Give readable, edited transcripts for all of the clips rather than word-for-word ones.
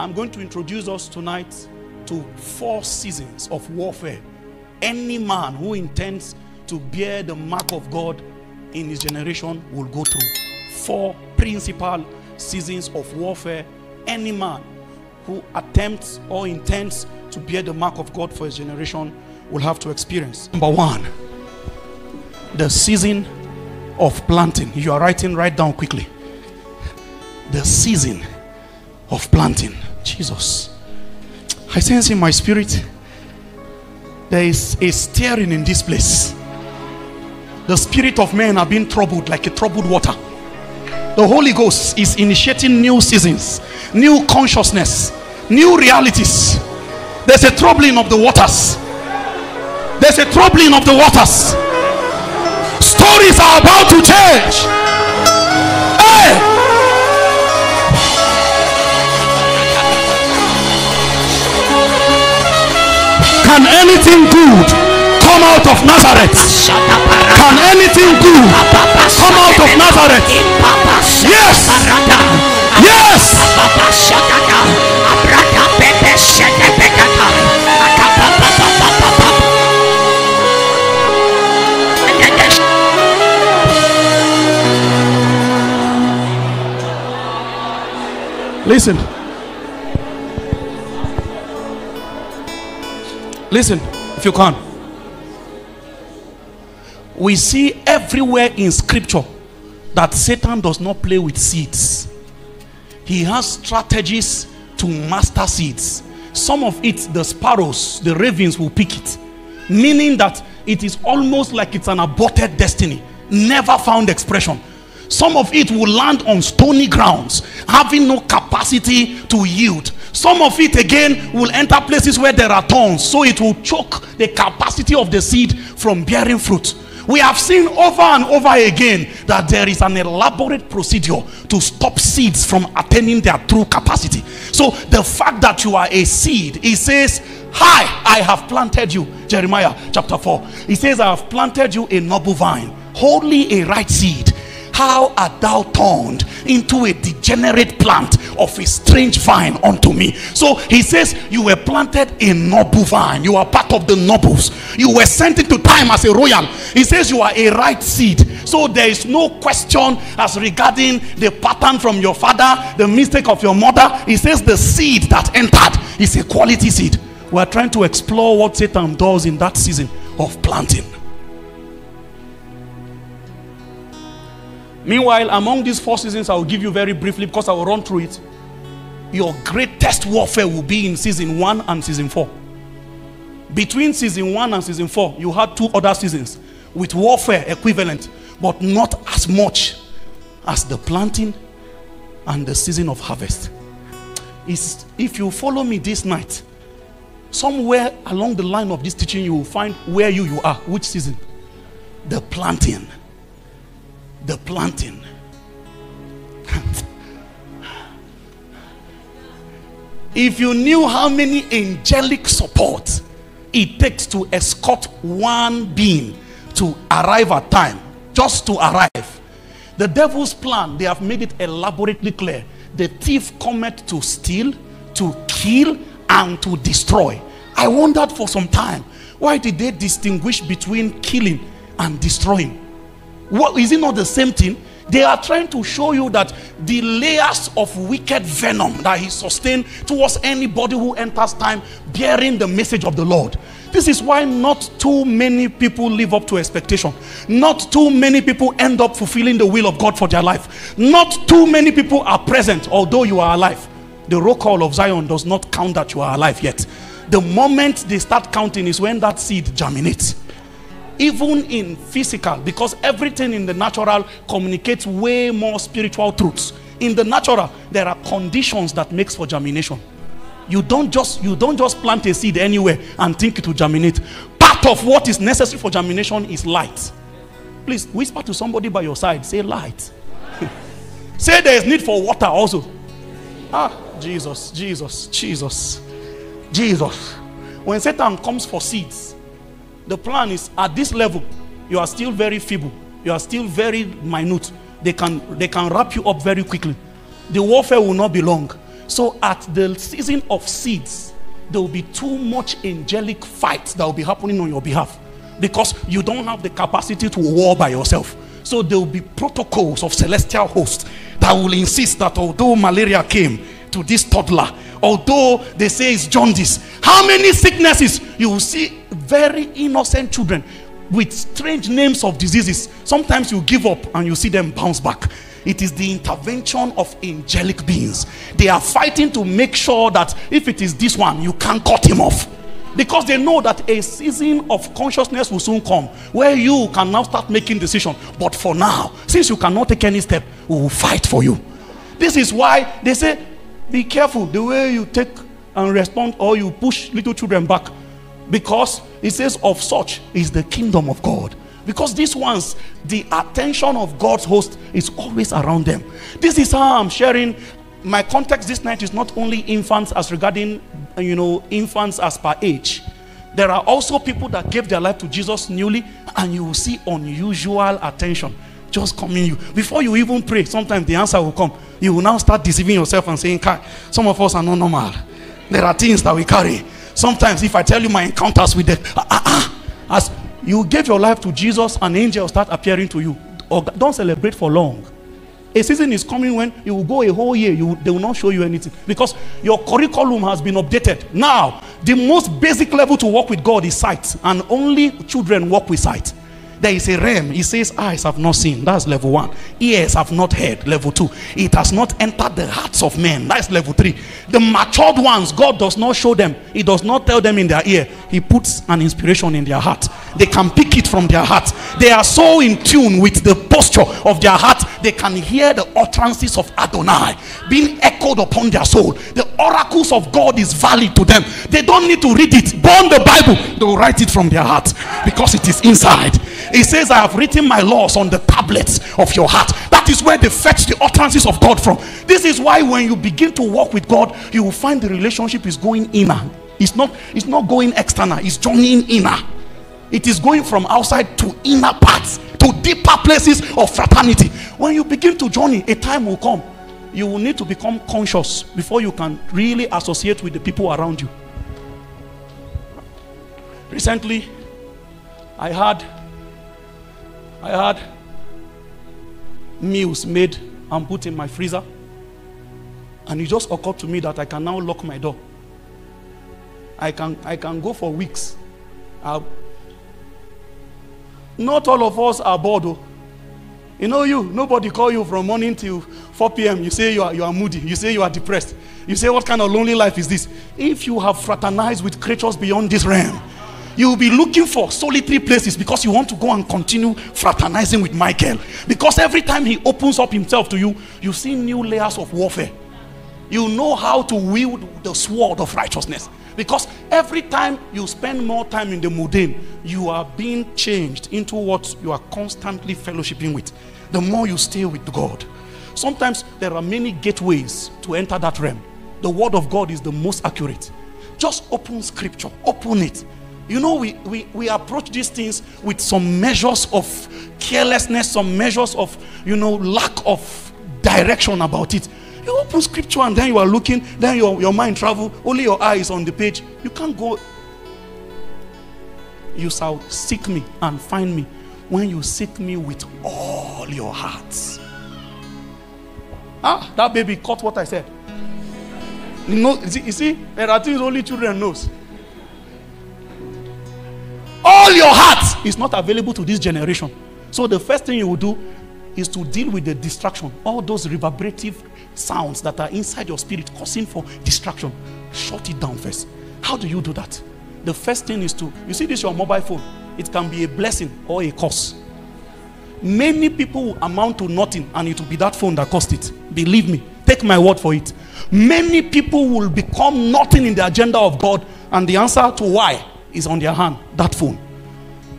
I'm going to introduce us tonight to 4 seasons of warfare. Any man who intends to bear the mark of God in his generation will go through 4 principal seasons of warfare. Any man who attempts or intends to bear the mark of God for his generation will have to experience. Number 1, the season of planting. You are writing right down quickly. The season of planting. Jesus, I sense in my spirit there is a stirring in this place. The spirit of men are being troubled like a troubled water. The Holy Ghost is initiating new seasons, new consciousness, new realities. There's a troubling of the waters. There's a troubling of the waters. Stories are about to change. Hey! Can anything good come out of Nazareth? Can anything good come out of Nazareth? Yes! Yes! Listen. Listen, if you can. We see everywhere in scripture that Satan does not play with seeds. He has strategies to master seeds. Some of it, the sparrows, the ravens will pick it. Meaning that it is almost like it's an aborted destiny. Never found expression. Some of it will land on stony grounds, having no capacity to yield. Some of it again will enter places where there are thorns, so it will choke the capacity of the seed from bearing fruit. We have seen over and over again that there is an elaborate procedure to stop seeds from attaining their true capacity. So the fact that you are a seed, it says, "Hi, I have planted you." Jeremiah chapter 4. It says, "I have planted you a noble vine, wholly a right seed. How art thou turned into a degenerate plant of a strange vine unto me?" So he says, you were planted a noble vine. You are part of the nobles. You were sent into time as a royal. He says you are a right seed. So there is no question as regarding the pattern from your father, the mistake of your mother. He says the seed that entered is a quality seed. We are trying to explore what Satan does in that season of planting. Meanwhile, among these 4 seasons, I will give you very briefly because I will run through it. Your greatest warfare will be in season 1 and season 4. Between season 1 and season 4, you had 2 other seasons with warfare equivalent, but not as much as the planting and the season of harvest. If you follow me this night, somewhere along the line of this teaching, you will find where you are. Which season? The planting. The planting. If you knew how many angelic support it takes to escort one being to arrive at time, just to arrive. The devil's plan, they have made it elaborately clear. The thief cometh to steal, to kill, and to destroy. I wondered for some time, why did they distinguish between killing and destroying? What, is it not the same thing? They are trying to show you that the layers of wicked venom that he sustained towards anybody who enters time bearing the message of the Lord. This is why not too many people live up to expectation. Not too many people end up fulfilling the will of God for their life. Not too many people are present, although you are alive. The roll call of Zion does not count that you are alive yet. The moment they start counting is when that seed germinates. Even in physical, because everything in the natural communicates way more spiritual truths. In the natural, there are conditions that makes for germination. You don't just plant a seed anywhere and think it will germinate. Part of what is necessary for germination is light. Please whisper to somebody by your side, say light. Say there is need for water also. Jesus, Jesus, Jesus, Jesus. When Satan comes for seeds, the plan is, at this level, you are still very feeble. You are still very minute. They can wrap you up very quickly. The warfare will not be long. So at the season of seeds, there will be too much angelic fights that will be happening on your behalf, because you don't have the capacity to war by yourself. So there will be protocols of celestial hosts that will insist that although malaria came to this toddler, although they say it's jaundice, how many sicknesses you will see. Very innocent children with strange names of diseases. Sometimes you give up and you see them bounce back. It is the intervention of angelic beings. They are fighting to make sure that if it is this one, you can't cut him off, because they know that a season of consciousness will soon come where you can now start making decisions. But for now, since you cannot take any step, we will fight for you. This is why they say be careful the way you take and respond, or you push little children back, because it says of such is the kingdom of God. Because these ones, the attention of God's host is always around them. This is how I'm sharing. My context this night is not only infants as regarding, you know, infants as per age. There are also people that gave their life to Jesus newly, and you will see unusual attention just coming you. Before you even pray, sometimes the answer will come. You will now start deceiving yourself and saying, some of us are not normal. There are things that we carry. Sometimes if I tell you my encounters with the... as you gave your life to Jesus, an angel start appearing to you. Don't celebrate for long. A season is coming when you will go a whole year, they will not show you anything, because your curriculum has been updated. Now, the most basic level to work with God is sight, and only children work with sight. There is a realm. It says, eyes have not seen. That's level 1. Ears have not heard. Level 2. It has not entered the hearts of men. That's level 3. The matured ones, God does not show them. He does not tell them in their ear. He puts an inspiration in their heart. They can pick it from their heart. They are so in tune with the posture of their heart. They can hear the utterances of Adonai being echoed upon their soul. The oracles of God is valid to them. They don't need to read it. Burn the Bible. They will write it from their heart, because it is inside. It says, I have written my laws on the tablets of your heart. That is where they fetch the utterances of God from. This is why when you begin to walk with God, you will find the relationship is going inner. It's not going external. It's joining inner. It is going from outside to inner parts, to deeper places of fraternity. When you begin to journey, a time will come. You will need to become conscious before you can really associate with the people around you. Recently, I had meals made and put in my freezer, and it just occurred to me that I can now lock my door. I can go for weeks. Not all of us are bored though. You know, nobody call you from morning till 4 p.m. You say you are moody. You say you are depressed. You say, what kind of lonely life is this? If you have fraternized with creatures beyond this realm, you will be looking for solitary places, because you want to go and continue fraternizing with Michael. Because every time he opens up himself to you, you see new layers of warfare. You know how to wield the sword of righteousness. Because every time you spend more time in the mundane, you are being changed into what you are constantly fellowshipping with. The more you stay with God. Sometimes there are many gateways to enter that realm. The word of God is the most accurate. Just open scripture. Open it. You know, we approach these things with some measures of carelessness, some measures of, you know, lack of direction about it. You open scripture and then you are looking, then your mind travels, only your eye is on the page. You can't go. You shall seek me and find me when you seek me with all your hearts. Ah, that baby caught what I said. No, you see, there are things only children knows. All your heart is not available to this generation. So the first thing you will do is to deal with the distraction. All those reverberative sounds that are inside your spirit causing for distraction. Shut it down first. How do you do that? The first thing is to, you see this, your mobile phone. It can be a blessing or a curse. Many people will amount to nothing, and it will be that phone that caused it. Believe me. Take my word for it. Many people will become nothing in the agenda of God, and the answer to why is on their hand, that phone.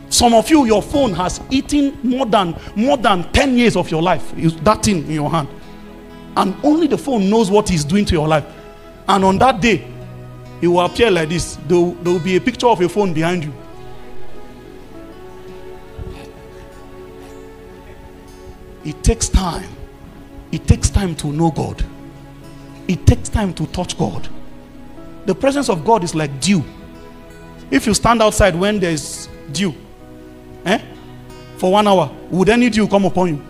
Some of you, your phone has eaten more than 10 years of your life. Is that thing in your hand, and only the phone knows what it's doing to your life. And on that day, it will appear like this. There will be a picture of a phone behind you. It takes time. It takes time to know God. It takes time to touch God. The presence of God is like dew. If you stand outside when there's dew, for 1 hour, would any dew come upon you?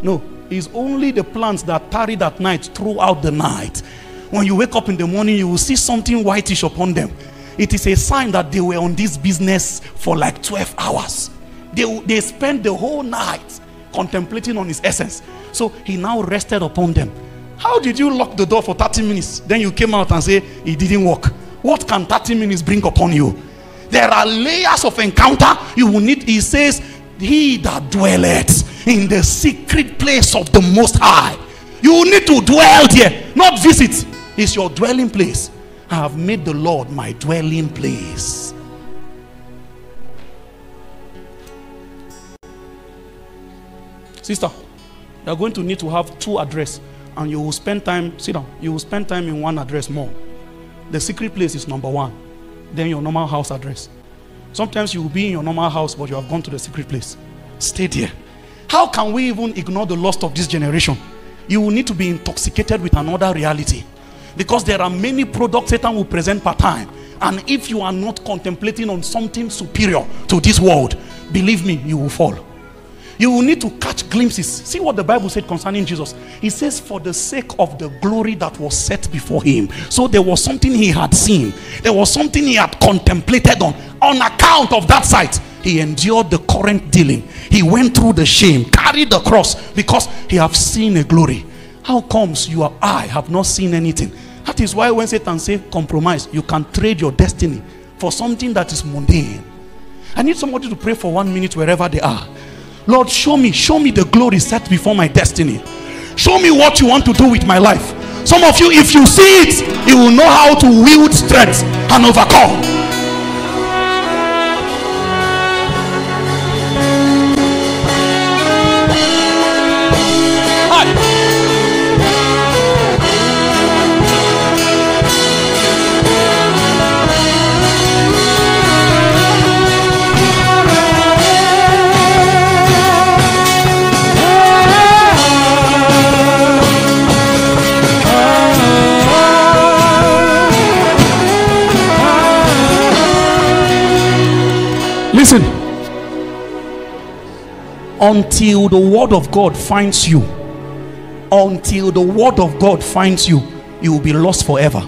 No. It's only the plants that tarried at night throughout the night. When you wake up in the morning, you will see something whitish upon them. It is a sign that they were on this business for like 12 hours. They spent the whole night contemplating on his essence. So he now rested upon them. How did you lock the door for 30 minutes? Then you came out and say, it didn't work. What can 30 minutes bring upon you? There are layers of encounter you will need. He says, he that dwelleth in the secret place of the Most High. You need to dwell there, not visit. It's your dwelling place. I have made the Lord my dwelling place. Sister, you are going to need to have 2 addresses, and you will spend time, sit down, you will spend time in 1 address more. The secret place is number 1, then your normal house address. Sometimes you will be in your normal house, but you have gone to the secret place. Stay there. How can we even ignore the lust of this generation? You will need to be intoxicated with another reality, because there are many products Satan will present per time, and if you are not contemplating on something superior to this world, believe me, you will fall. You will need to catch glimpses. See what the Bible said concerning Jesus. He says, for the sake of the glory that was set before him. So there was something he had seen. There was something he had contemplated on. On account of that sight, he endured the current dealing. He went through the shame, carried the cross, because he have seen a glory. How comes you or I have not seen anything? That is why when Satan says compromise, you can trade your destiny for something that is mundane. I need somebody to pray for 1 minute wherever they are. Lord, show me the glory set before my destiny. Show me what you want to do with my life. Some of you, if you see it, you will know how to wield strength and overcome. Listen, until the word of God finds you, until the word of God finds you, you will be lost forever.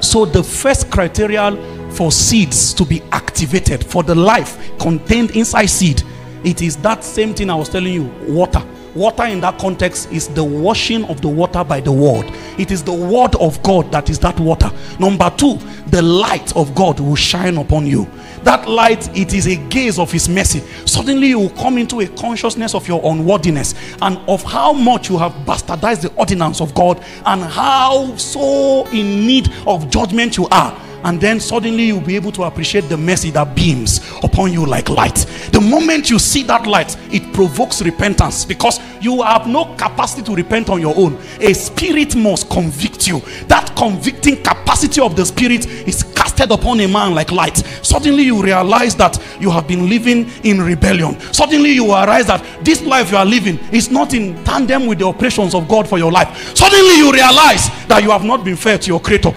So the first criteria for seeds to be activated, for the life contained inside seed, it is that same thing I was telling you, water. Water in that context is the washing of the water by the word. It is the word of God that is that water. Number 2, the light of God will shine upon you. That light, it is a gaze of his mercy. Suddenly you will come into a consciousness of your unworthiness and of how much you have bastardized the ordinance of God and how so in need of judgment you are. And then suddenly you'll be able to appreciate the mercy that beams upon you like light. The moment you see that light, it provokes repentance, because you have no capacity to repent on your own. A spirit must convict you. That convicting capacity of the spirit is casted upon a man like light. Suddenly you realize that you have been living in rebellion. Suddenly you realize that this life you are living is not in tandem with the operations of God for your life. Suddenly you realize that you have not been fair to your creator.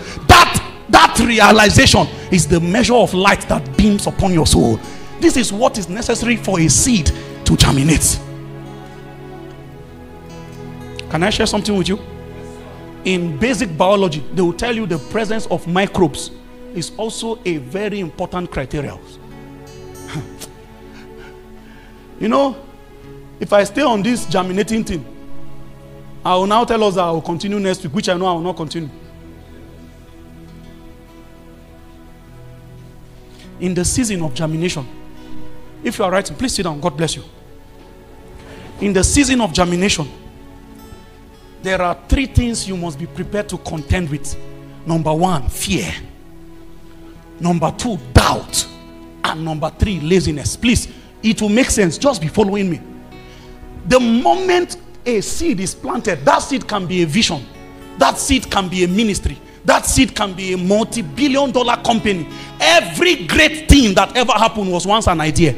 That realization is the measure of light that beams upon your soul. This is what is necessary for a seed to germinate. Can I share something with you? In basic biology, they will tell you the presence of microbes is also a very important criteria. You know, if I stay on this germinating thing, I will now tell us that I will continue next week, which I know I will not continue. In the season of germination, if you are writing, please sit down. God bless you. In the season of germination, there are 3 things you must be prepared to contend with. Number 1, fear. Number 2, doubt. And number 3, laziness. Please, it will make sense. Just be following me. The moment a seed is planted, that seed can be a vision. That seed can be a ministry. That seed can be a multi-billion-dollar company. Every great thing that ever happened was once an idea.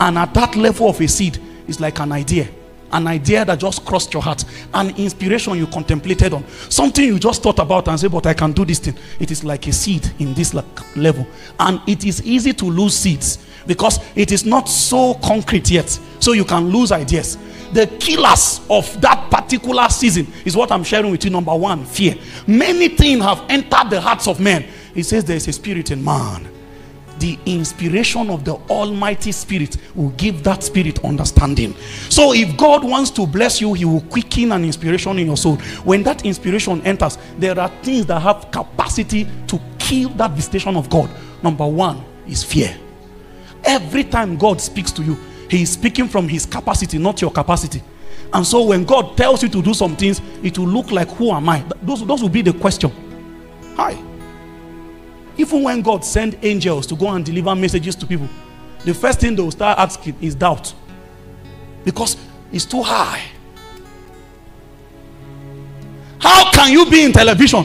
And at that level of a seed, it's like an idea. an idea that just crossed your heart, an inspiration you contemplated on, something you just thought about and say, but I can do this thing. It is like a seed in this level, and it is easy to lose seeds because it is not so concrete yet, so you can lose ideas. The killers of that particular season is what I'm sharing with you. Number one, fear. Many things have entered the hearts of men. It says there is a spirit in man. The inspiration of the Almighty Spirit will give that spirit understanding. So if God wants to bless you, he will quicken an inspiration in your soul. When that inspiration enters, there are things that have capacity to kill that visitation of God. Number one is fear. Every time God speaks to you, he is speaking from his capacity, not your capacity. And so when God tells you to do some things, it will look like, who am I? Those will be the question. Hi. Even when God sent angels to go and deliver messages to people, the first thing they will start asking is doubt, because it's too high. How can you be in television,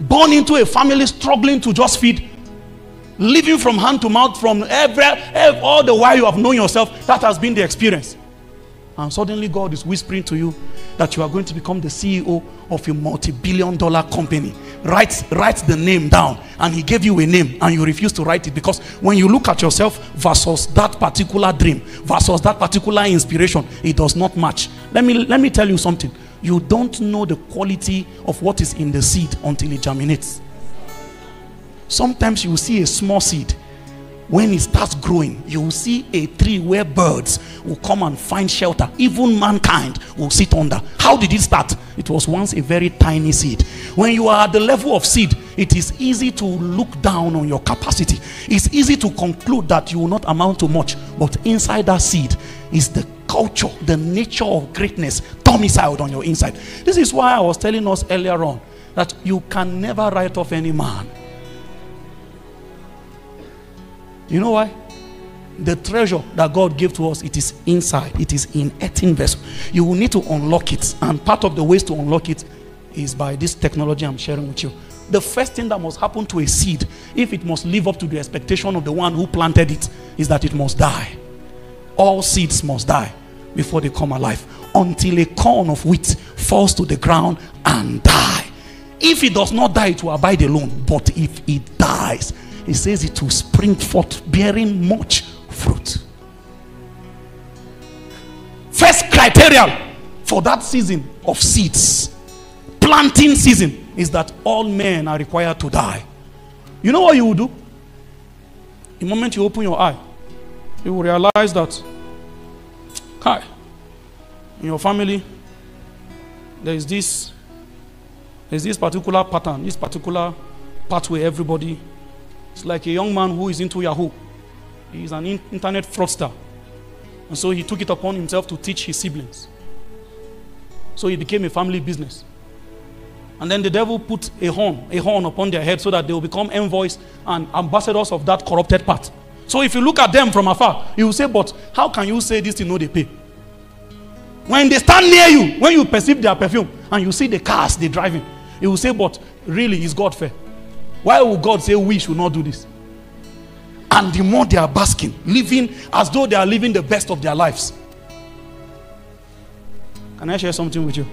born into a family struggling to just feed, living from hand to mouth, from all the while you have known yourself, that has been the experience, and suddenly God is whispering to you that you are going to become the CEO of a multi-billion-dollar company. Write the name down. And he gave you a name and you refuse to write it, because when you look at yourself versus that particular dream, versus that particular inspiration, it does not match. Let me tell you something. You don't know the quality of what is in the seed until it germinates. Sometimes you will see a small seed. When it starts growing, you will see a tree where birds will come and find shelter. Even mankind will sit under. How did it start? It was once a very tiny seed. When you are at the level of seed, it is easy to look down on your capacity. It's easy to conclude that you will not amount to much. But inside that seed is the culture, the nature of greatness domiciled on your inside. This is why I was telling us earlier on that you can never write off any man. You know why? The treasure that God gave to us, it is inside. It is in earthen vessel. You will need to unlock it. And part of the ways to unlock it is by this technology I'm sharing with you. The first thing that must happen to a seed, if it must live up to the expectation of the one who planted it, is that it must die. All seeds must die before they come alive. Until a corn of wheat falls to the ground and die. If it does not die, it will abide alone. But if it dies, it says it will spring forth, bearing much fruit. First criterion for that season of seeds, planting season, is that all men are required to die. You know what you will do? The moment you open your eye, you will realize that, hi, in your family, there is this particular pattern, this particular pathway everybody. It's like a young man who is into Yahoo. He is an internet fraudster. And so he took it upon himself to teach his siblings. So it became a family business. And then the devil put a horn upon their head so that they will become envoys and ambassadors of that corrupted path. So if you look at them from afar, you will say, but how can you say this thing, you know they pay? When they stand near you, when you perceive their perfume and you see the cars they're driving, you will say, but really, is God fair? Why would God say we should not do this? And the more they are basking, living as though they are living the best of their lives. Can I share something with you?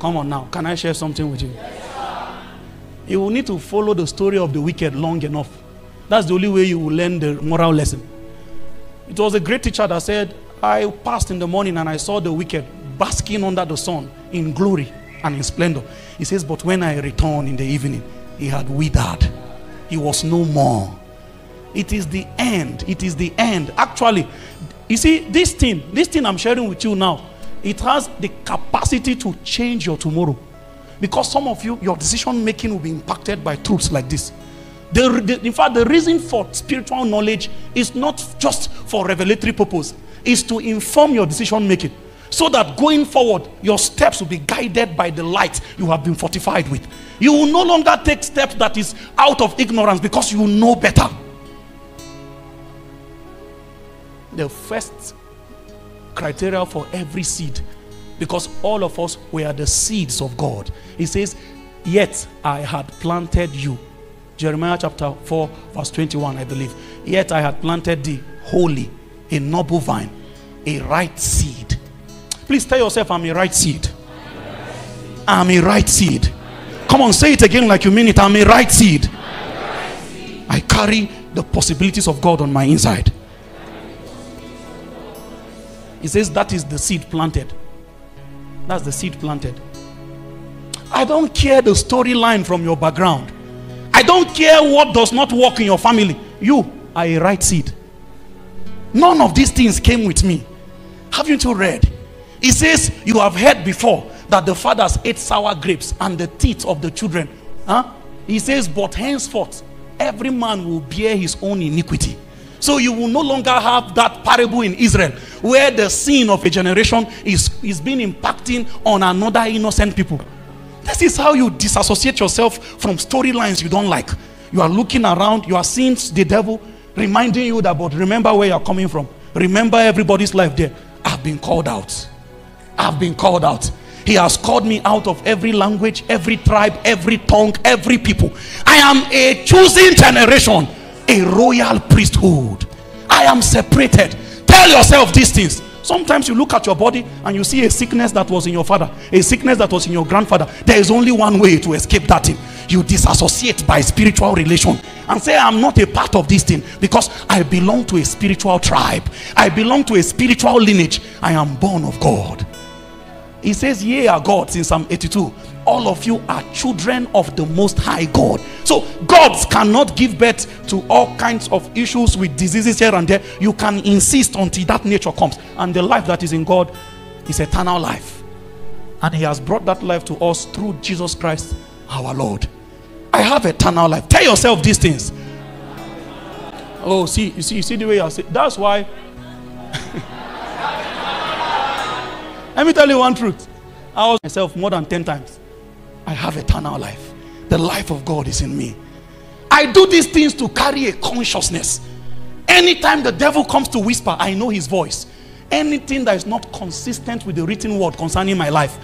Come on now. Can I share something with you? Yes, you will need to follow the story of the wicked long enough. That's the only way you will learn the moral lesson. It was a great teacher that said, I passed in the morning and I saw the wicked basking under the sun in glory and in splendor. He says, but when I return in the evening, he had withered. He was no more. It is the end. It is the end. Actually, you see, this thing I'm sharing with you now, it has the capacity to change your tomorrow. Because some of you, your decision making will be impacted by truths like this. In fact, the reason for spiritual knowledge is not just for revelatory purpose. It's to inform your decision making, so that going forward, your steps will be guided by the light you have been fortified with. You will no longer take steps that is out of ignorance, because you know better. The first criteria for every seed, because all of us were the seeds of God. He says, yet I had planted you. Jeremiah chapter 4 verse 21, I believe. Yet I had planted thee, holy, a noble vine, a right seed Please tell yourself, I'm a right seed. I'm a right seed. Come on, say it again like you mean it. I'm a right seed. I carry the possibilities of God on my inside. He says that is the seed planted. That's the seed planted. I don't care the storyline from your background. I don't care what does not work in your family. You are a right seed. None of these things came with me. Haven't you read? It says you have heard before that the fathers ate sour grapes and the teeth of the children. Huh? He says, but henceforth every man will bear his own iniquity. So you will no longer have that parable in Israel where the sin of a generation is being impacting on another innocent people. This is how you disassociate yourself from storylines you don't like. You are looking around, you are seeing the devil reminding you that, but remember where you are coming from. Remember everybody's life there. I've been called out. I've been called out. He has called me out of every language, every tribe, every tongue, every people. I am a chosen generation, a royal priesthood. I am separated. Tell yourself these things. Sometimes you look at your body and you see a sickness that was in your father, a sickness that was in your grandfather. There is only one way to escape that thing. You disassociate by spiritual relation and say, I'm not a part of this thing because I belong to a spiritual tribe. I belong to a spiritual lineage. I am born of God. He says, ye are gods in Psalm 82. All of you are children of the Most High God. So gods cannot give birth to all kinds of issues with diseases here and there. You can insist until that nature comes. And the life that is in God is eternal life. And he has brought that life to us through Jesus Christ our Lord. I have eternal life. Tell yourself these things. Oh, see, you see the way I say. That's why. Let me tell you one truth. I was myself more than 10 times. I have eternal life. The life of God is in me. I do these things to carry a consciousness. Anytime the devil comes to whisper, I know his voice. Anything that is not consistent with the written word concerning my life,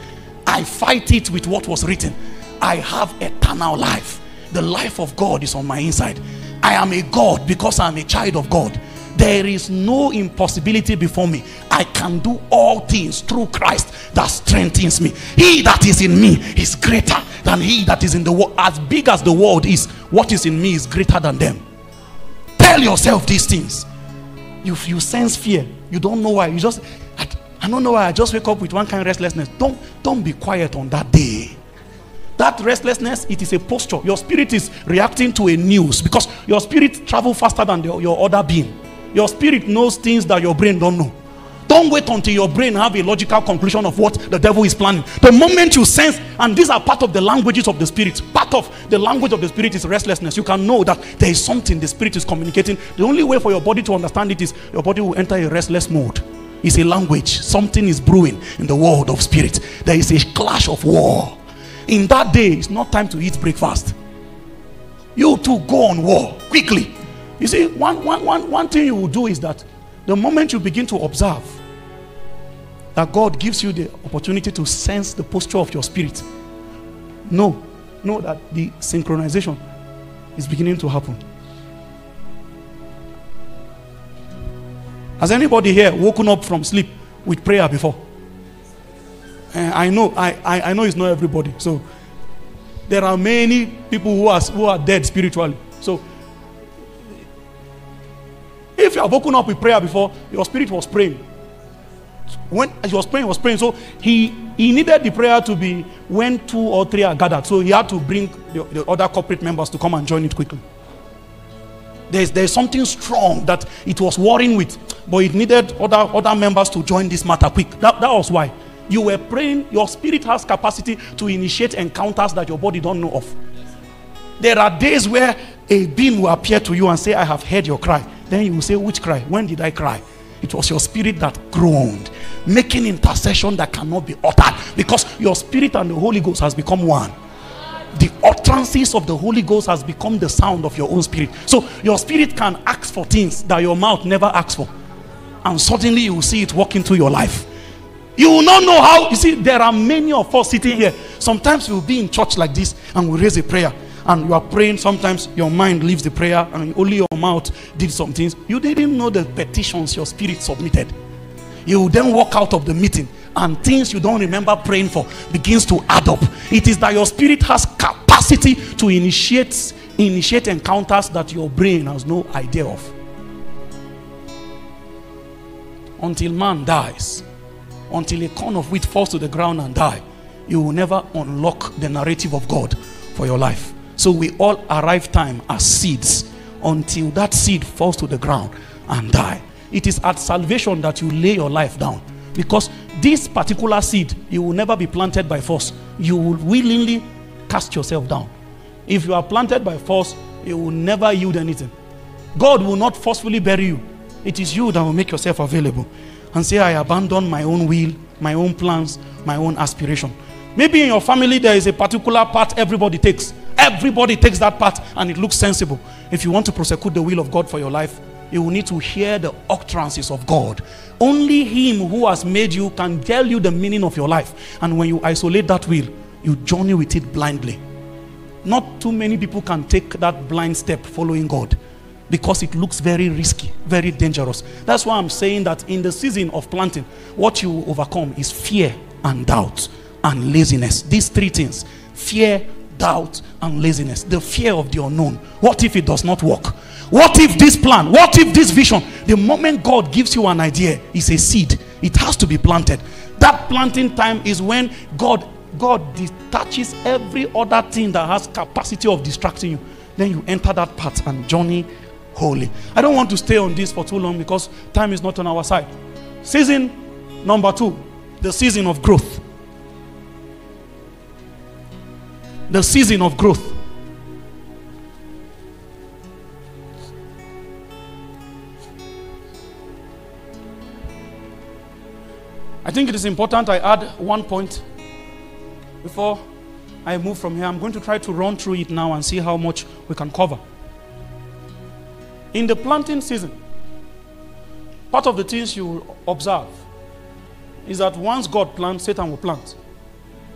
I fight it with what was written. I have eternal life. The life of God is on my inside. I am a God because I am a child of God. There is no impossibility before me. I can do all things through Christ that strengthens me. He that is in me is greater than he that is in the world. As big as the world is, what is in me is greater than them. Tell yourself these things. If you sense fear, you don't know why. You just, I don't know why. I just wake up with one kind of restlessness. Don't be quiet on that day. That restlessness, it is a posture. Your spirit is reacting to a news because your spirit travels faster than your other being. Your spirit knows things that your brain don't know. Don't wait until your brain have a logical conclusion of what the devil is planning. The moment you sense, and these are part of the languages of the spirit. Part of the language of the spirit is restlessness. You can know that there is something the spirit is communicating. The only way for your body to understand it is your body will enter a restless mode. It's a language. Something is brewing in the world of spirit. There is a clash of war. In that day, it's not time to eat breakfast. You two go on war quickly. You see, one thing you will do is that the moment you begin to observe that God gives you the opportunity to sense the posture of your spirit, know that the synchronization is beginning to happen. Has anybody here woken up from sleep with prayer before? I know it's not everybody. So there are many people who are dead spiritually. So if you have woken up with prayer before, your spirit was praying. When he was praying, So he needed the prayer to be when 2 or 3 are gathered. So he had to bring the other corporate members to come and join it quickly. There's something strong that it was warring with, but it needed other members to join this matter quick. That was why. You were praying. Your spirit has capacity to initiate encounters that your body don't know of. There are days where a being will appear to you and say, I have heard your cry. Then you will say, which cry? When did I cry? It was your spirit that groaned, making intercession that cannot be uttered because your spirit and the Holy Ghost has become one. The utterances of the Holy Ghost has become the sound of your own spirit. So your spirit can ask for things that your mouth never asks for. And suddenly you will see it walk into your life. You will not know how. You see, there are many of us sitting here. Sometimes we'll be in church like this and we'll raise a prayer. And you are praying, sometimes your mind leaves the prayer and only your mouth did some things. You didn't know the petitions your spirit submitted. You then walk out of the meeting and things you don't remember praying for begins to add up. It is that your spirit has capacity to initiate encounters that your brain has no idea of. Until man dies, until a corn of wheat falls to the ground and die, you will never unlock the narrative of God for your life. So we all arrive time as seeds until that seed falls to the ground and die. It is at salvation that you lay your life down, because this particular seed, you will never be planted by force. You will willingly cast yourself down. If you are planted by force, you will never yield anything. God will not forcefully bury you. It is you that will make yourself available and say, I abandon my own will, my own plans, my own aspiration. Maybe in your family there is a particular part everybody takes. Everybody takes that part and it looks sensible. If you want to prosecute the will of God for your life, you will need to hear the utterances of God. Only Him who has made you can tell you the meaning of your life. And when you isolate that will, you journey with it blindly. Not too many people can take that blind step following God, because it looks very risky, very dangerous. That's why I'm saying that in the season of planting, what you overcome is fear and doubt and laziness. These three things: fear, doubt, and laziness. The fear of the unknown. What if it does not work? What if this plan? What if this vision? The moment God gives you an idea, it's a seed. It has to be planted. That planting time is when God detaches every other thing that has capacity of distracting you. Then you enter that path and journey holy. I don't want to stay on this for too long because time is not on our side. Season number 2, the season of growth. The season of growth. I think it is important I add one point before I move from here. I'm going to try to run through it now and see how much we can cover. In the planting season, part of the things you will observe is that once God plants, Satan will plant.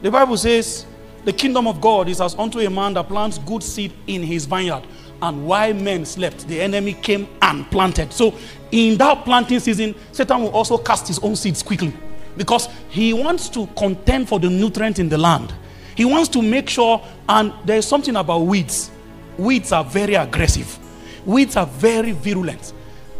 The Bible says, the kingdom of God is as unto a man that plants good seed in his vineyard. And while men slept, the enemy came and planted. So in that planting season, Satan will also cast his own seeds quickly, because he wants to contend for the nutrient in the land. He wants to make sure, and there is something about weeds. Weeds are very aggressive. Weeds are very virulent.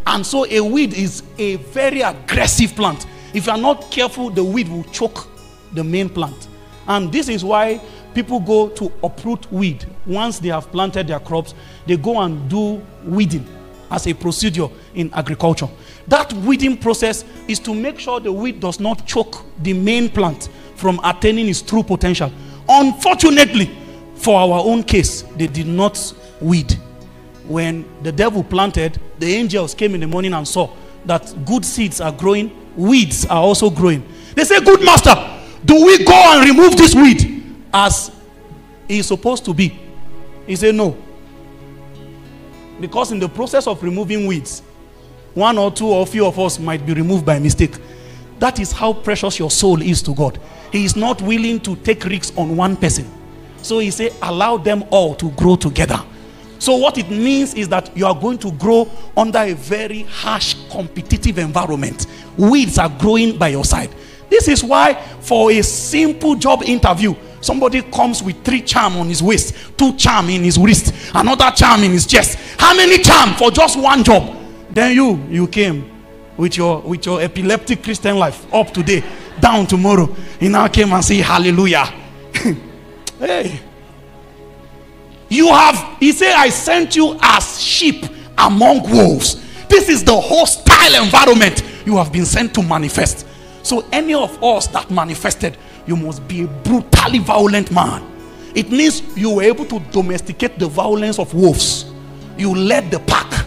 And so a weed is a very aggressive plant. If you are not careful, the weed will choke the main plant. And this is why people go to uproot weed. Once they have planted their crops, they go and do weeding as a procedure in agriculture. That weeding process is to make sure the weed does not choke the main plant from attaining its true potential. Unfortunately, for our own case, they did not weed. When the devil planted, the angels came in the morning and saw that good seeds are growing, weeds are also growing. They say, good master, do we go and remove this weed as it is supposed to be? He said no. Because in the process of removing weeds, one or two or few of us might be removed by mistake. That is how precious your soul is to God. He is not willing to take risks on one person. So he said, allow them all to grow together. So what it means is that you are going to grow under a very harsh, competitive environment. Weeds are growing by your side. This is why for a simple job interview, somebody comes with 3 charms on his waist, 2 charms in his wrist, another charm in his chest. How many charms for just one job? Then you came with your epileptic Christian life, up today, down tomorrow. You now came and say hallelujah. Hey, you have, he said, I sent you as sheep among wolves. This is the hostile environment you have been sent to manifest. So any of us that manifested, you must be a brutally violent man. It means you were able to domesticate the violence of wolves. You led the pack.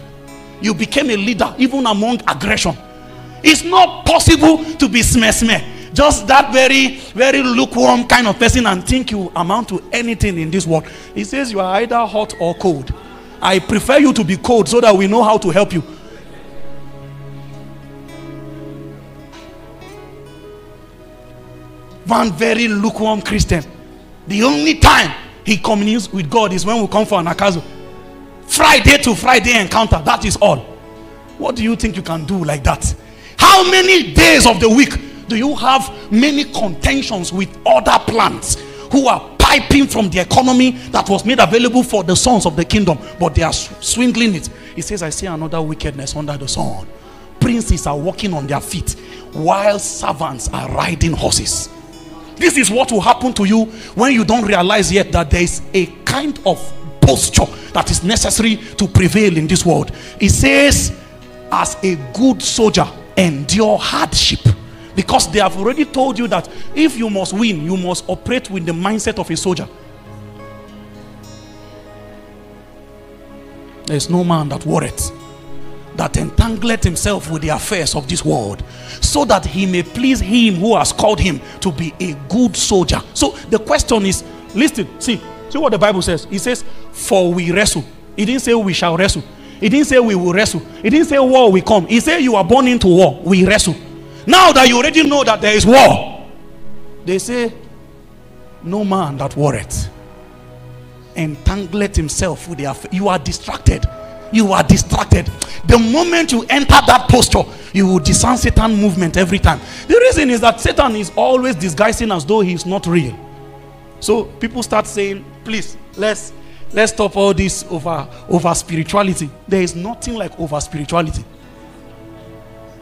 You became a leader even among aggression. It's not possible to be smear, just that very, very lukewarm kind of person and think you amount to anything in this world. He says you are either hot or cold. I prefer you to be cold so that we know how to help you. One very lukewarm Christian, the only time he communes with God is when we come for Anagkazo. Friday to Friday encounter, that is all. What do you think you can do like that? How many days of the week Do you have many contentions with other plants who are piping from the economy that was made available for the sons of the kingdom, but they are swindling it? He says, I see another wickedness under the sun. Princes are walking on their feet while servants are riding horses. This is what will happen to you when you don't realize yet that there is a kind of posture that is necessary to prevail in this world. It says, as a good soldier, endure hardship. Because they have already told you that if you must win, you must operate with the mindset of a soldier. There is no man that warreth, that entangleth himself with the affairs of this world, so that he may please him who has called him to be a good soldier. So the question is, listen, see what the Bible says. It says, for we wrestle. It didn't say we shall wrestle. It didn't say we will wrestle. It didn't say war will come. It said you are born into war. We wrestle. Now that you already know that there is war, they say, no man that warreth entangleth himself with the affairs. You are distracted. You are distracted. The moment you enter that posture, you will discern Satan's movement every time. The reason is that Satan is always disguising as though he is not real. So people start saying, please, let's stop all this over spirituality. There is nothing like over spirituality.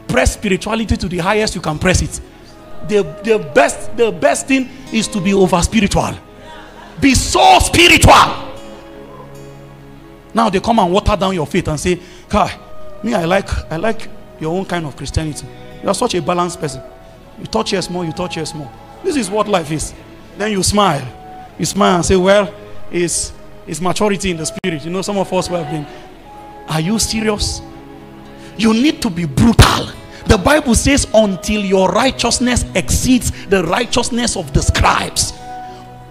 Press spirituality to the highest you can press it. The best thing is to be over spiritual. Be so spiritual. Now they come and water down your faith and say, God, me, I like your own kind of Christianity. You are such a balanced person. You touch here small, you touch here small. This is what life is. Then you smile. You smile and say, well, it's maturity in the spirit. You know, some of us have been. Are you serious? You need to be brutal. The Bible says, until your righteousness exceeds the righteousness of the scribes.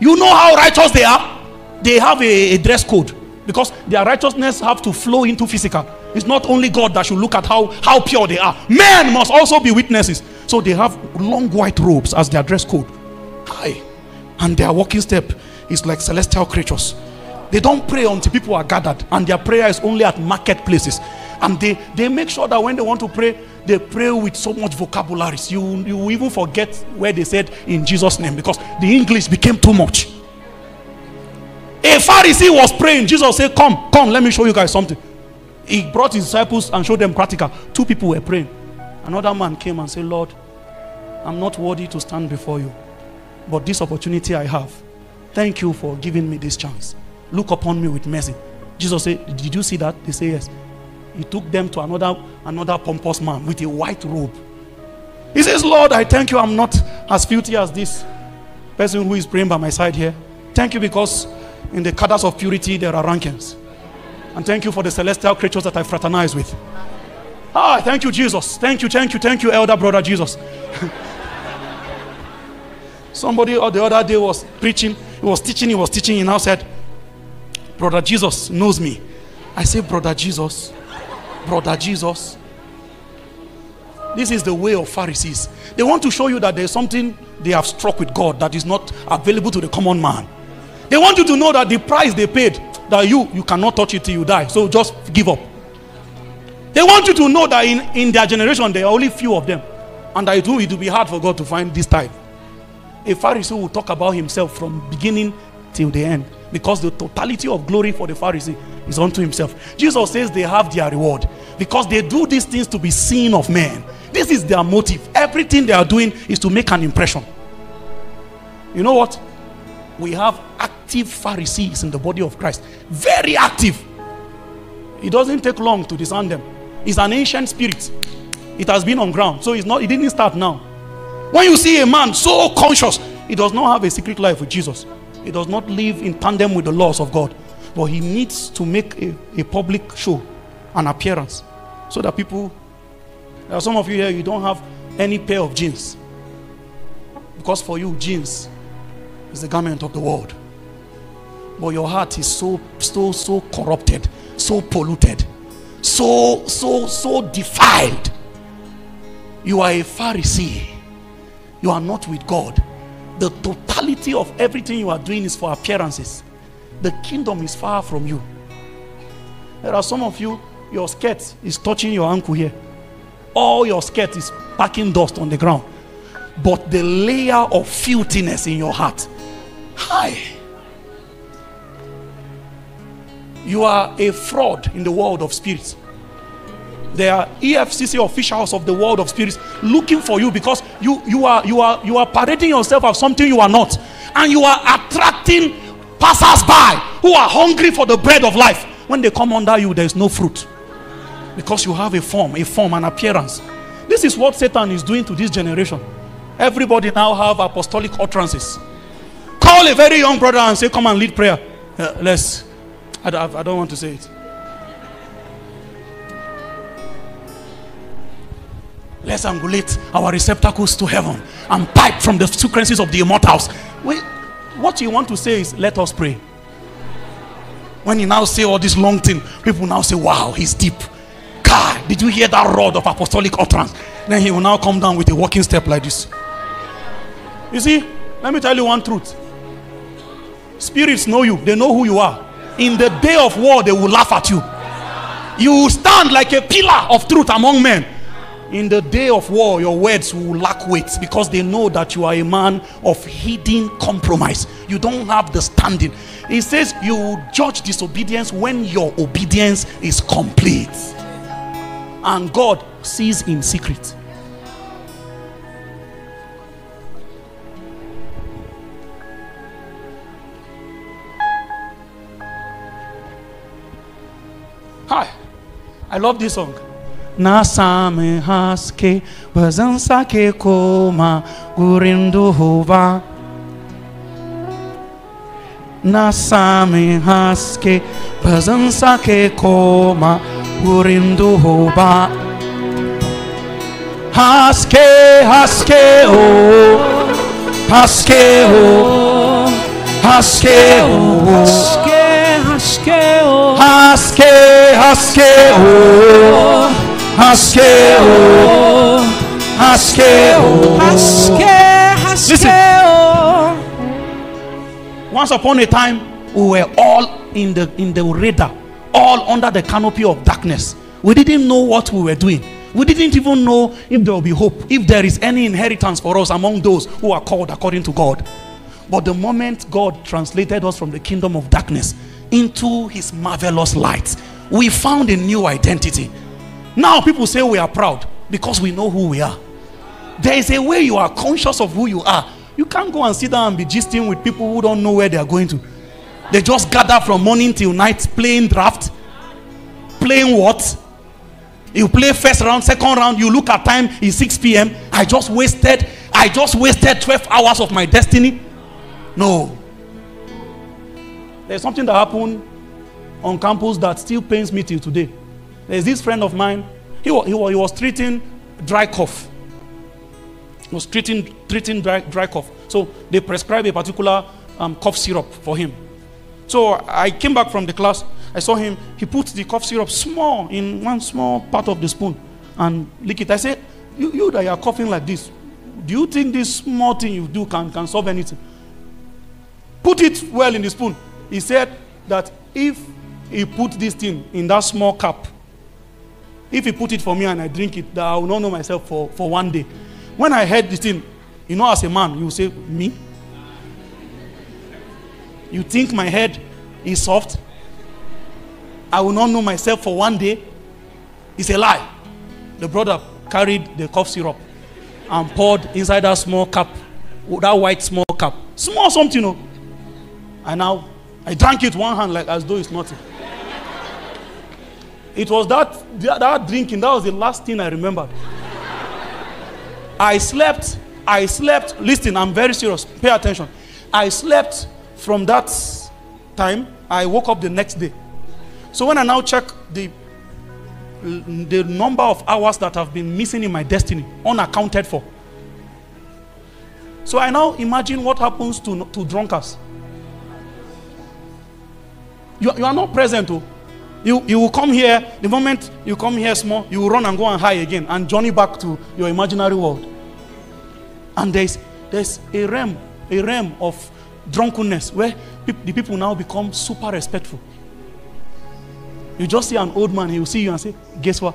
You know how righteous they are? They have a dress code, because their righteousness have to flow into physical. It's not only God that should look at how pure they are. Men must also be witnesses. So they have long white robes as their dress code. Hi. And their walking step is like celestial creatures. They don't pray until people are gathered, and their prayer is only at marketplaces. And they make sure that when they want to pray, they pray with so much vocabulary. You even forget where they said in Jesus' name, because the English became too much. A Pharisee was praying. Jesus said, come, let me show you guys something. He brought his disciples and showed them practical. Two people were praying. Another man came and said, Lord, I'm not worthy to stand before you, but this opportunity I have. Thank you for giving me this chance. Look upon me with mercy. Jesus said, did you see that? They say, yes. He took them to another pompous man with a white robe. He says, Lord, I thank you I'm not as filthy as this person who is praying by my side here. Thank you, because in the cadres of purity there are rankings. And thank you for the celestial creatures that I fraternize with. Ah, thank you, Jesus. Thank you, elder brother Jesus. Somebody the other day was preaching, he was teaching, he now said, Brother Jesus knows me. I say, Brother Jesus. This is the way of Pharisees. They want to show you that there is something they have struck with God that is not available to the common man. They want you to know that the price they paid, that you cannot touch it till you die, so just give up. They want you to know that in their generation there are only few of them, and that it will be hard for God to find this type. A Pharisee will talk about himself from beginning till the end, because the totality of glory for the Pharisee is unto himself. Jesus says they have their reward, because they do these things to be seen of men. This is their motive. Everything they are doing is to make an impression. You know what? We have active Pharisees in the body of Christ. Very active. It doesn't take long to discern them. It's an ancient spirit. It has been on ground. So it didn't start now. When you see a man so conscious, he does not have a secret life with Jesus. He does not live in tandem with the laws of God. But he needs to make a public show, an appearance, so that people... There are some of you here, you don't have any pair of jeans, because for you, jeans is the garment of the world. But your heart is so corrupted, so polluted, so defiled. You are a Pharisee. You are not with God. The totality of everything you are doing is for appearances. The kingdom is far from you. There are some of you, your skirt is touching your ankle here. All your skirt is packing dust on the ground. but the layer of filthiness in your heart. Hi. You are a fraud in the world of spirits. There are EFCC officials of the world of spirits looking for you because you are parading yourself as something you are not, and you are attracting passers-by who are hungry for the bread of life. When they come under you, there is no fruit because you have a form, an appearance. This is what Satan is doing to this generation. Everybody now have apostolic utterances. Call a very young brother and say, "Come and lead prayer." I don't want to say it. Let's angulate our receptacles to heaven and pipe from the frequencies of the immortals. Wait, what you want to say is, let us pray. When you now say all this long thing, people now say, wow, he's deep. God, did you hear that rod of apostolic utterance? Then he will now come down with a walking step like this. You see, let me tell you one truth. Spirits know you. They know who you are. In the day of war, they will laugh at you. You will stand like a pillar of truth among men. In the day of war, your words will lack weight because they know that you are a man of hidden compromise. You don't have the standing. It says you will judge disobedience when your obedience is complete. And God sees in secret. Hi, I love this song. Nasame haske bazansa ke koma gurinduhova. Nasame haske bazansa ke koma gurinduhova. Haske haske o, haske o, haske o, haske o, haske haske o. Haskeo, Haskeo, Haskeo. Listen. Once upon a time, we were all in the radar, all under the canopy of darkness. We didn't know what we were doing. We didn't even know if there will be hope, if there is any inheritance for us among those who are called according to God. But the moment God translated us from the kingdom of darkness into His marvelous light, we found a new identity. Now people say we are proud because we know who we are. There is a way you are conscious of who you are. You can't go and sit down and be gisting with people who don't know where they are going to. They just gather from morning till night playing draft. Playing what? You play first round, second round, you look at time, it's 6 p.m. I just wasted 12 hours of my destiny. No. There's something that happened on campus that still pains me till today. There's this friend of mine, he was treating dry cough. He was treating dry cough. So they prescribed a particular cough syrup for him. So I came back from the class, I saw him, he put the cough syrup small in one small part of the spoon and lick it. I said, you that you are coughing like this, do you think this small thing you do can solve anything? Put it well in the spoon. He said that if he put this thing in that small cup, if he put it for me and I drink it, that I will not know myself for one day. When I heard this thing, you know, as a man, you say, me? You think my head is soft? I will not know myself for one day? It's a lie. The brother carried the cough syrup and poured inside that small cup, that white small cup. Small something, you know. And now I drank it one hand like as though it's nothing. It was that drinking, that was the last thing I remembered. I slept, listen, I'm very serious, pay attention. I slept from that time, I woke up the next day. So when I now check the number of hours that I've been missing in my destiny, unaccounted for. So I now imagine what happens to drunkards. You are not present, oh. You will come here, the moment you come here small, you will run and go and high again and journey back to your imaginary world. And there's a realm of drunkenness where the people now become super respectful. You just see an old man, he will see you and say, guess what?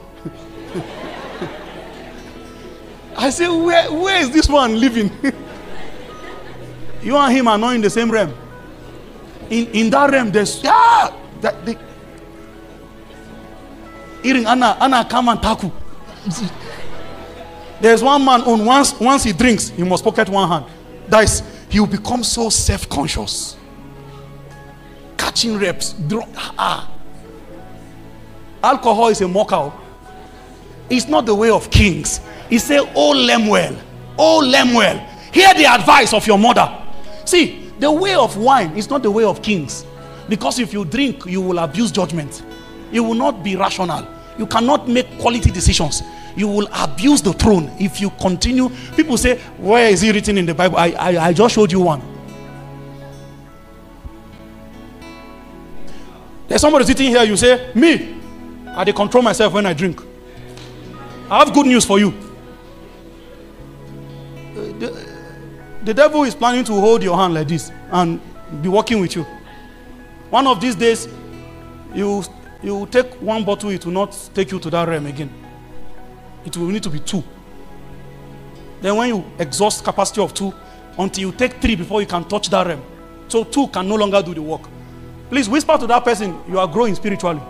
I say, where is this one living? You and him are not in the same realm. In that realm, there's eating Anna come and tackle. There's one man on once he drinks, he must pocket one hand. That is, he will become so self-conscious. Catching reps. Alcohol is a mocker. It's not the way of kings. He said, oh Lemuel, oh Lemuel, hear the advice of your mother. See, the way of wine is not the way of kings. Because if you drink, you will abuse judgment. You will not be rational. You cannot make quality decisions. You will abuse the throne if you continue. People say, where is it written in the Bible? I just showed you one. There's somebody sitting here, you say, me, I dey control myself when I drink. I have good news for you. The devil is planning to hold your hand like this and be working with you. One of these days, you take one bottle, it will not take you to that realm again. It will need to be two. Then when you exhaust capacity of two, until you take three before you can touch that realm. So two can no longer do the work. Please whisper to that person, you are growing spiritually.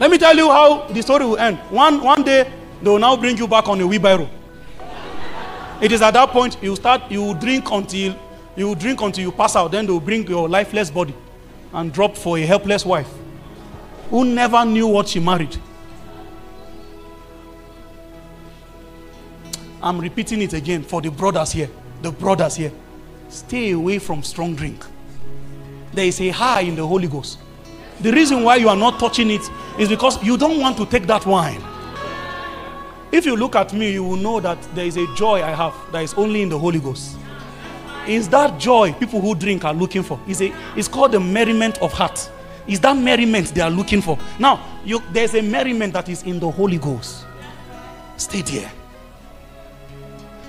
Let me tell you how the story will end. One day, they will now bring you back on a wheelbarrow. It is at that point you drink until you pass out. Then they will bring your lifeless body and drop for a helpless wife who never knew what she married. I'm repeating it again for the brothers here. The brothers here. Stay away from strong drink. There is a high in the Holy Ghost. The reason why you are not touching it is because you don't want to take that wine. If you look at me, you will know that there is a joy I have that is only in the Holy Ghost. It's that joy people who drink are looking for. It's called the merriment of heart. It's that merriment they are looking for. Now, there's a merriment that is in the Holy Ghost. Stay there.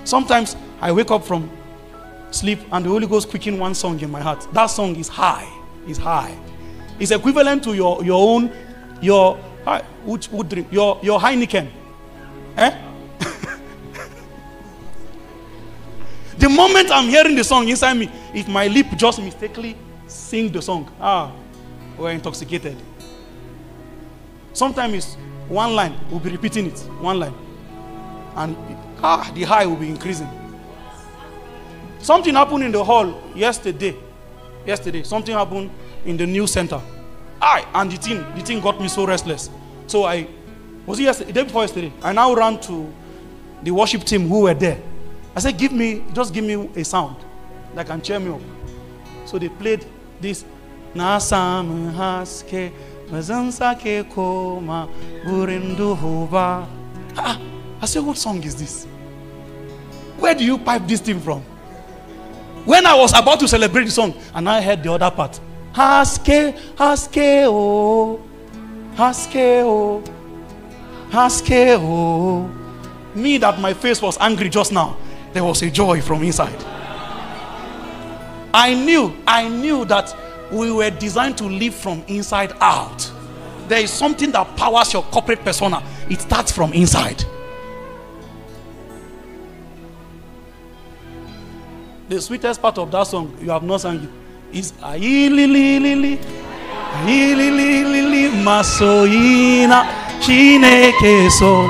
Sometimes I wake up from sleep and the Holy Ghost quicken one song in my heart. That song is high. It's high. It's equivalent to your Heineken. Eh? The moment I'm hearing the song inside me, if my lip just mistakenly sing the song, we're intoxicated. Sometimes it's one line, we'll be repeating it, one line. And the high will be increasing. Something happened in the hall yesterday. Something happened in the new center. And the thing got me so restless. So the day before yesterday, I now ran to the worship team who were there. I said, just give me a sound that can cheer me up. So they played this. I said, what song is this? Where do you pipe this thing from? When I was about to celebrate the song, and I heard the other part. Haske, haske oh, haske oh, haske oh. Me that my face was angry just now, there was a joy from inside. I knew that we were designed to live from inside out. There is something that powers your corporate persona. It starts from inside. The sweetest part of that song, you have not sung it, is Masoina Chineke so.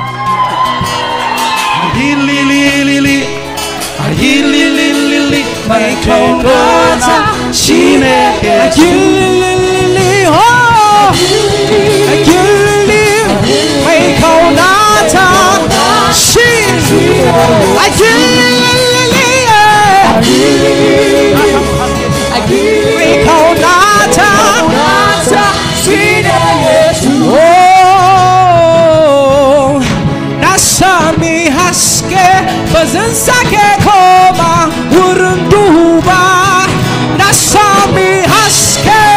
Nasami haske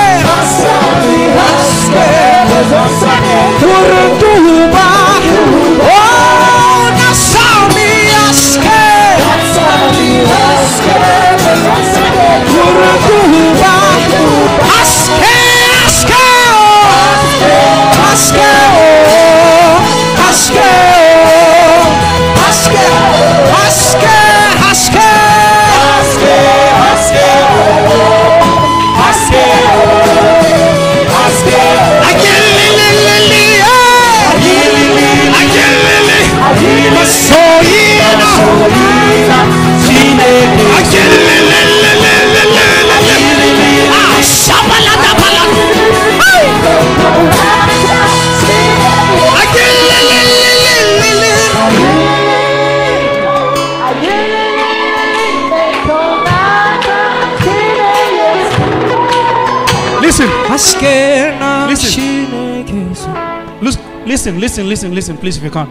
Listen, please, if you can.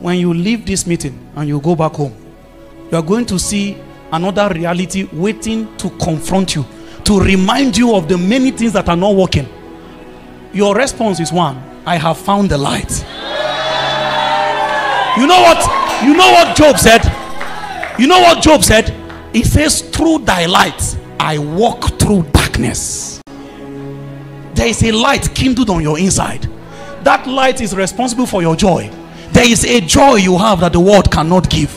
When you leave this meeting and you go back home, you are going to see another reality waiting to confront you, to remind you of the many things that are not working. Your response is one: I have found the light. You know what Job said? You know what Job said? He says, through thy light I walk through darkness. There is a light kindled on your inside. That light is responsible for your joy. There is a joy you have that the world cannot give.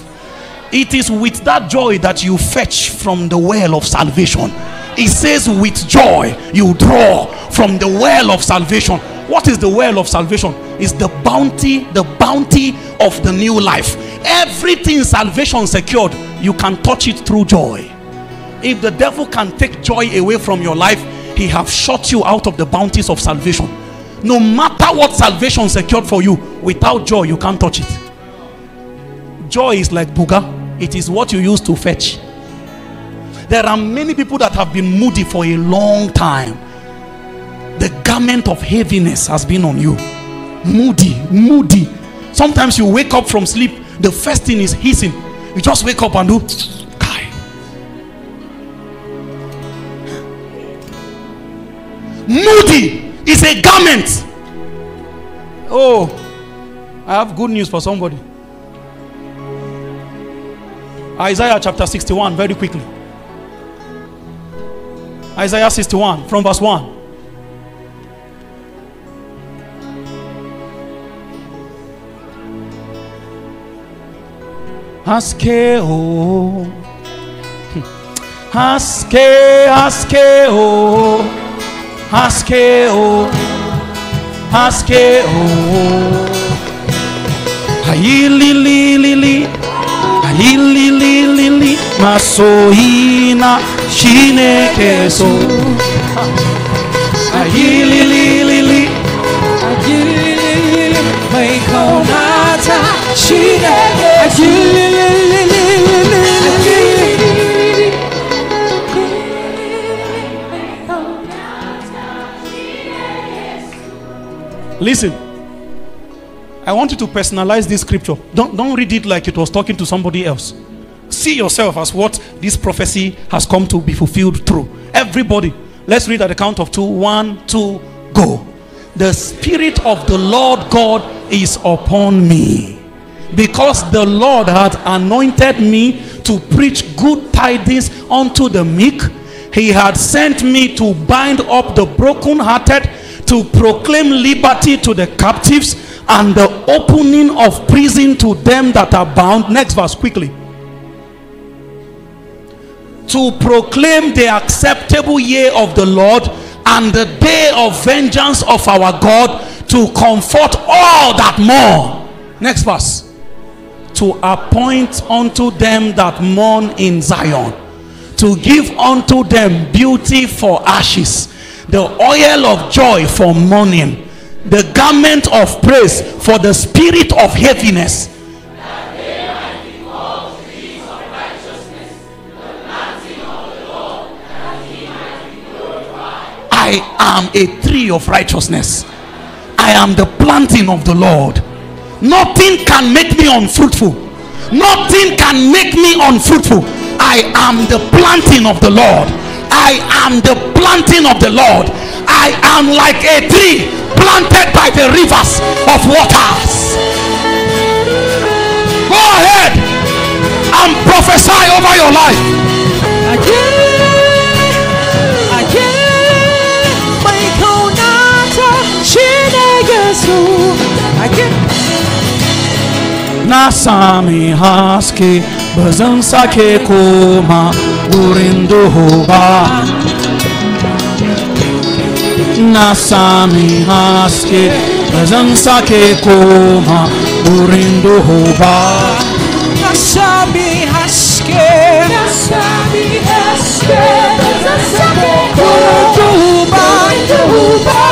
It is with that joy that you fetch from the well of salvation. It says with joy you draw from the well of salvation. What is the well of salvation? It's the bounty of the new life. Everything salvation secured, you can touch it through joy. If the devil can take joy away from your life, he have shut you out of the bounties of salvation. No matter what salvation secured for you, without joy you can't touch it. Joy is like buga. It is what you use to fetch. There are many people that have been moody for a long time. The garment of heaviness has been on you. Moody. Sometimes you wake up from sleep, the first thing is hissing. You just wake up and do Kai. Moody is a garment. Oh, I have good news for somebody. Isaiah chapter 61, very quickly. Isaiah 61 from verse 1. Masohina Shinekeso Ayililili Ayililili Maikonata Shinekeso Ayililili Ayililili. Listen, I want you to personalize this scripture. Don't read it like it was talking to somebody else. See yourself as what this prophecy has come to be fulfilled through. Everybody, let's read at the count of 2, 1, 2, go. The Spirit of the Lord God is upon me, because the Lord hath anointed me to preach good tidings unto the meek. He had sent me to bind up the brokenhearted, to proclaim liberty to the captives, and the opening of prison to them that are bound. Next verse quickly. To proclaim the acceptable year of the Lord and the day of vengeance of our God, to comfort all that mourn. Next verse. To appoint unto them that mourn in Zion, to give unto them beauty for ashes, the oil of joy for mourning, the garment of praise for the spirit of heaviness. I am a tree of righteousness. I am the planting of the Lord. Nothing can make me unfruitful. Nothing can make me unfruitful. I am the planting of the Lord. I am the planting of the Lord. I am like a tree planted by the rivers of waters. Go ahead and prophesy over your life. Nasami haske bazan sake koma wurin duhuba. Nasami haske bazan sake koma wurin duhuba. Nasami haske bazan sake koma wurin duhuba.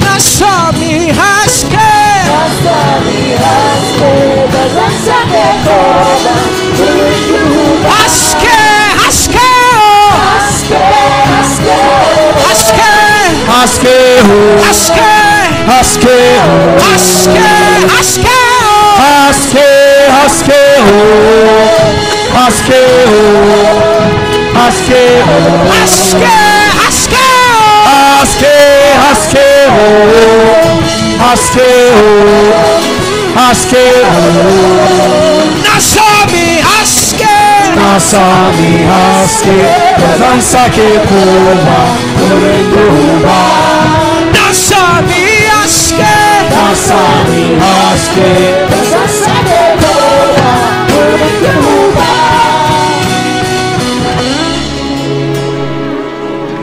Nasami haske, haske, haske, haske, haske,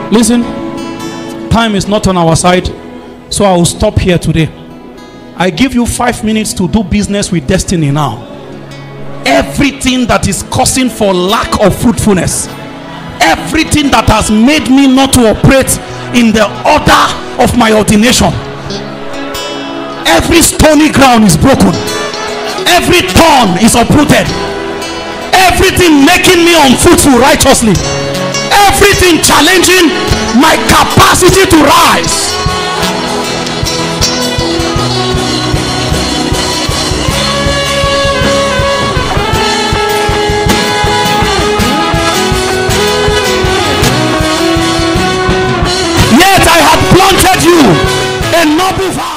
Listen, time is not on our side, so I will stop here today. I give you 5 minutes to do business with destiny now. Everything that is causing for lack of fruitfulness, everything that has made me not to operate in the order of my ordination, every stony ground is broken, every thorn is uprooted, everything making me unfruitful righteously, everything challenging my capacity to rise. Yet I had planted you a noble vine.